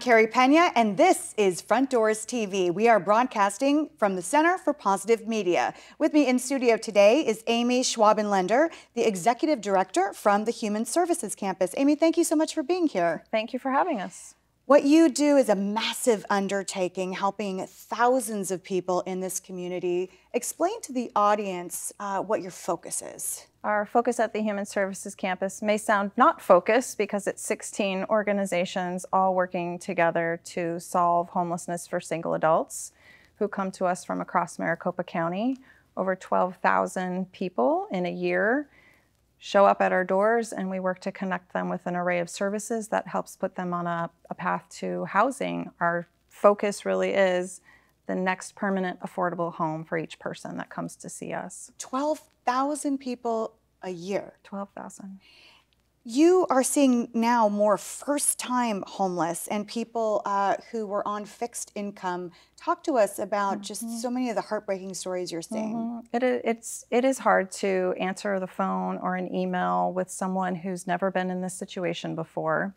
I'm Carey Pena, and this is Front Doors TV. We are broadcasting from the Center for Positive Media. With me in studio today is Amy Schwabenlender, the Executive Director from the Human Services Campus. Amy, thank you so much for being here. Thank you for having us. What you do is a massive undertaking, helping thousands of people in this community. Explain to the audience what your focus is. Our focus at the Human Services Campus may sound not focused because it's 16 organizations all working together to solve homelessness for single adults who come to us from across Maricopa County. Over 12,000 people in a year show up at our doors, and we work to connect them with an array of services that helps put them on a path to housing. Our focus really is the next permanent affordable home for each person that comes to see us. 12,000 people a year. 12,000. You are seeing now more first-time homeless and people who were on fixed income. Talk to us about just so many of the heartbreaking stories you're seeing. It is hard to answer the phone or an email with someone who's never been in this situation before.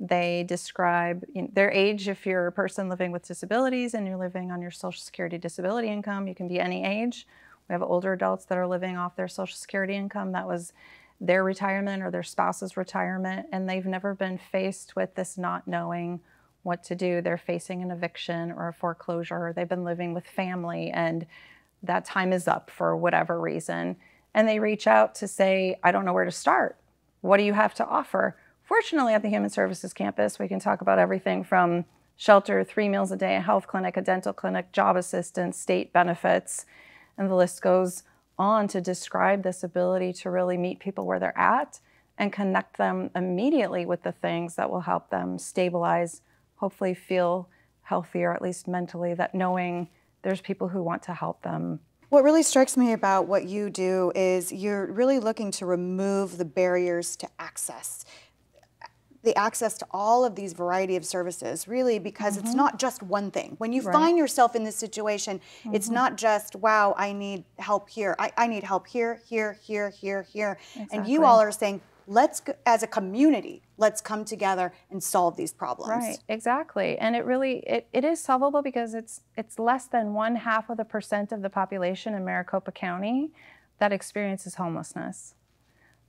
They describe their age. If you're a person living with disabilities and you're living on your Social Security disability income, you can be any age. We have older adults that are living off their Social Security income. That was their retirement or their spouse's retirement, and they've never been faced with this not knowing what to do. They're facing an eviction or a foreclosure, or they've been living with family and that time is up for whatever reason. And they reach out to say, I don't know where to start. What do you have to offer? Fortunately, at the Human Services Campus, we can talk about everything from shelter, 3 meals a day, a health clinic, a dental clinic, job assistance, state benefits, and the list goes on to describe this ability to really meet people where they're at and connect them immediately with the things that will help them stabilize, hopefully feel healthier, at least mentally, that knowing there's people who want to help them. What really strikes me about what you do is you're really looking to remove the barriers to access. The access to all of these variety of services, really, because it's not just one thing. When you find yourself in this situation, it's not just, wow, I need help here. I need help here, here, here, here, here. Exactly. And you all are saying, let's, as a community, let's come together and solve these problems. Right, exactly. And it really, it is solvable because it's less than 0.5% of the population in Maricopa County that experiences homelessness.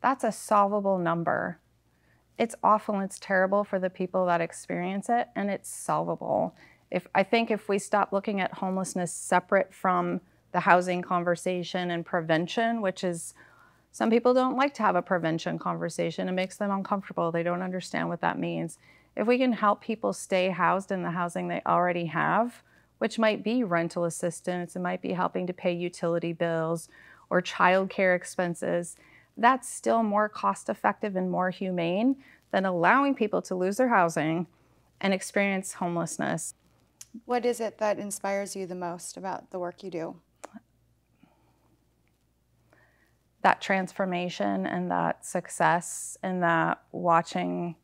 That's a solvable number. It's awful and it's terrible for the people that experience it, and it's solvable. I think if we stop looking at homelessness separate from the housing conversation and prevention, which is, some people don't like to have a prevention conversation. It makes them uncomfortable. They don't understand what that means. If we can help people stay housed in the housing they already have, which might be rental assistance, it might be helping to pay utility bills or childcare expenses, that's still more cost-effective and more humane than allowing people to lose their housing and experience homelessness. What is it that inspires you the most about the work you do? That transformation and that success and that watching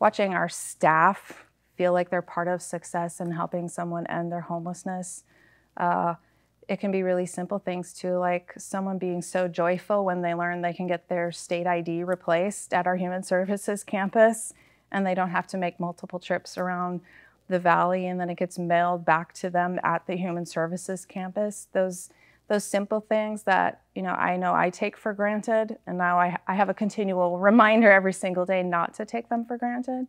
our staff feel like they're part of success and helping someone end their homelessness. It can be really simple things too, like someone being so joyful when they learn they can get their state ID replaced at our Human Services Campus, and they don't have to make multiple trips around the valley, and then it gets mailed back to them at the Human Services Campus. Those simple things that, you know I take for granted, and now I have a continual reminder every single day not to take them for granted.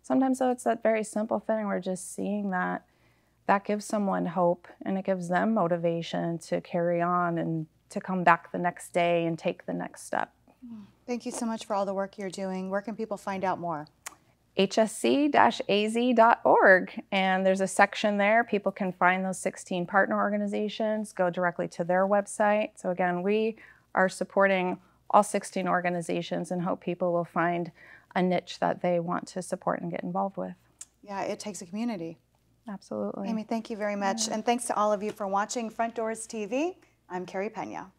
Sometimes though, it's that very simple thing. We're just seeing that. That gives someone hope, and it gives them motivation to carry on and to come back the next day and take the next step. Thank you so much for all the work you're doing. Where can people find out more? hsc-az.org, and there's a section there. People can find those 16 partner organizations, go directly to their website. So again, we are supporting all 16 organizations and hope people will find a niche that they want to support and get involved with. Yeah, it takes a community. Absolutely. Amy, thank you very much. And thanks to all of you for watching Front Doors TV. I'm Carey Pena.